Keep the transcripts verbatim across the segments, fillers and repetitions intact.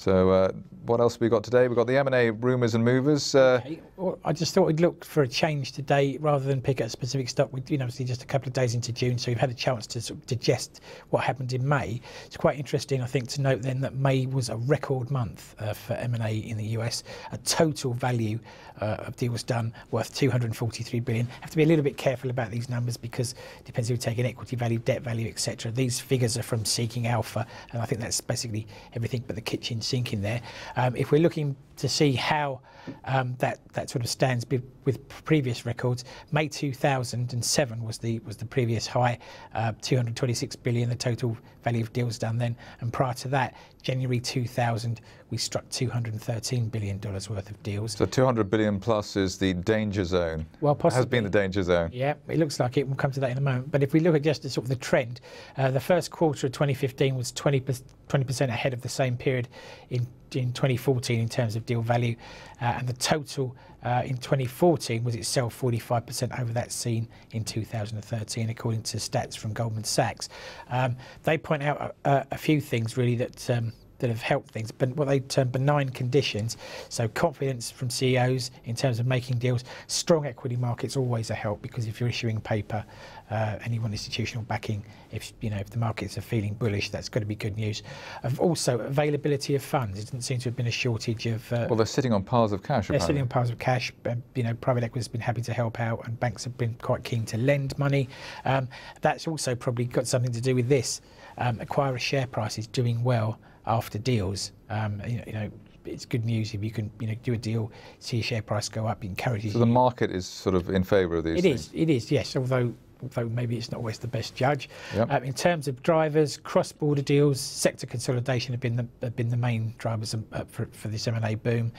So uh, what else have we got today? We've got the M and A rumours and movers. Uh, okay. Well, I just thought we'd look for a change today rather than pick at a specific stock. We're you know, obviously just a couple of days into June, so we've had a chance to sort of digest what happened in May. It's quite interesting, I think, to note then that May was a record month uh, for M and A in the U S. A total value uh, of deals done worth two hundred forty-three billion dollars. Have to be a little bit careful about these numbers because it depends who you're taking equity value, debt value, et cetera. These figures are from Seeking Alpha, and I think that's basically everything but the kitchen sink in there. Um, if we're looking to see how um, that that sort of stands with previous records, May two thousand seven was the was the previous high, uh, two hundred twenty-six billion, the total value of deals done then. And prior to that, January two thousand, we struck two hundred thirteen billion dollars worth of deals. So two hundred billion plus is the danger zone. Well, possibly. It has been the danger zone. Yeah, it looks like it. We'll come to that in a moment. But if we look at just the sort of the trend, uh, the first quarter of twenty fifteen was twenty percent ahead of the same period in in twenty fourteen in terms of deal value, uh, and the total uh, in twenty fourteen was itself forty-five percent over that seen in two thousand thirteen, according to stats from Goldman Sachs. Um, they point out a, a few things really that um, that have helped things, but what they term benign conditions, so confidence from C E Os in terms of making deals. Strong equity markets always a help, because if you're issuing paper uh, and you want institutional backing, if you know if the markets are feeling bullish, that's going to be good news. Of also availability of funds. It doesn't seem to have been a shortage of. Uh, well, they're sitting on piles of cash. They're apparently. sitting on piles of cash. And, you know, private equity has been happy to help out, and banks have been quite keen to lend money. Um, that's also probably got something to do with this. Um, acquirer share prices doing well after deals. Um, you know, you know, it's good news if you can, you know, do a deal, see your share price go up, it encourages. So the market is sort of in favour of these. It things. is. It is. Yes. Although. Although maybe it's not always the best judge. Yep. Um, in terms of drivers, cross-border deals, sector consolidation have been the, have been the main drivers for, for this M and A boom.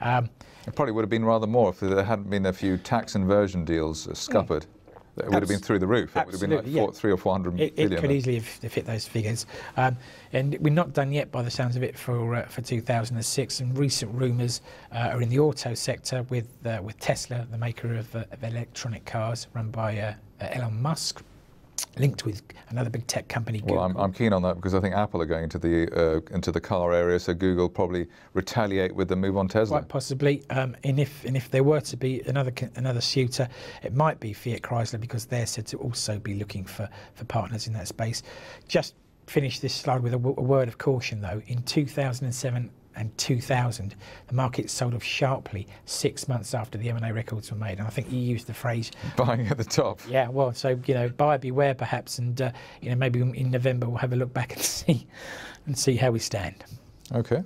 Um, it probably would have been rather more if there hadn't been a few tax inversion deals scuppered. Yeah. It would have been through the roof. It would have been like four, yeah. three or four hundred million. It, it could easily have, have hit those figures. Um, and we're not done yet, by the sounds of it, for uh, for two thousand six. And recent rumours uh, are in the auto sector with uh, with Tesla, the maker of, uh, of electronic cars, run by uh, uh, Elon Musk, linked with another big tech company, Google. Well, I'm, I'm keen on that because I think Apple are going into the uh, into the car area, so Google probably retaliate with the move on Tesla. Quite possibly, um, and if and if there were to be another another suitor, it might be Fiat Chrysler, because they're said to also be looking for for partners in that space. Just finish this slide with a, w a word of caution, though. In two thousand seven. And two thousand, the market sold off sharply six months after the M and A records were made, and I think you used the phrase "buying at the top." Yeah, well, so you know, buyer beware, perhaps, and uh, you know, maybe in November we'll have a look back and see and see how we stand. Okay.